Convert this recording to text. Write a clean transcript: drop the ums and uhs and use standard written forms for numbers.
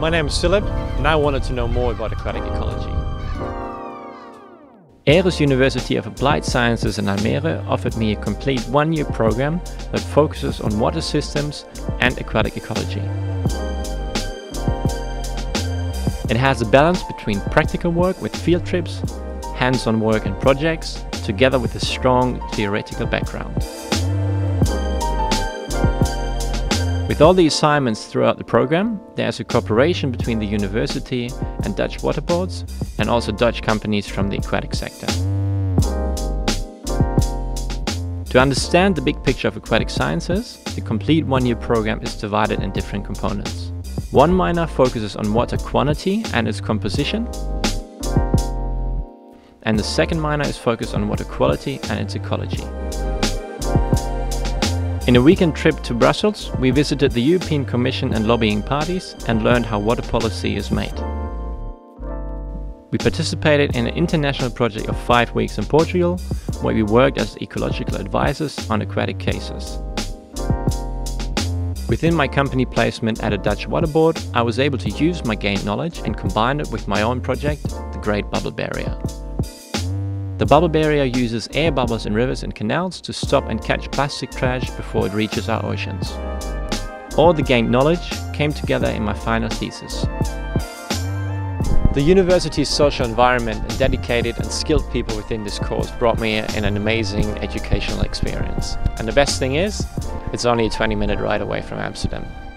My name is Philip, and I wanted to know more about aquatic ecology. Aeres University of Applied Sciences in Almere offered me a complete one-year program that focuses on water systems and aquatic ecology. It has a balance between practical work with field trips, hands-on work and projects, together with a strong theoretical background. With all the assignments throughout the program, there's a cooperation between the university and Dutch water boards, and also Dutch companies from the aquatic sector. To understand the big picture of aquatic sciences, the complete one-year program is divided in different components. One minor focuses on water quantity and its composition, and the second minor is focused on water quality and its ecology. In a weekend trip to Brussels, we visited the European Commission and lobbying parties and learned how water policy is made. We participated in an international project of 5 weeks in Portugal, where we worked as ecological advisors on aquatic cases. Within my company placement at a Dutch water board, I was able to use my gained knowledge and combine it with my own project, the Great Bubble Barrier. The bubble barrier uses air bubbles in rivers and canals to stop and catch plastic trash before it reaches our oceans. All the gained knowledge came together in my final thesis. The university's social environment and dedicated and skilled people within this course brought me in an amazing educational experience. And the best thing is, it's only a 20-minute ride away from Amsterdam.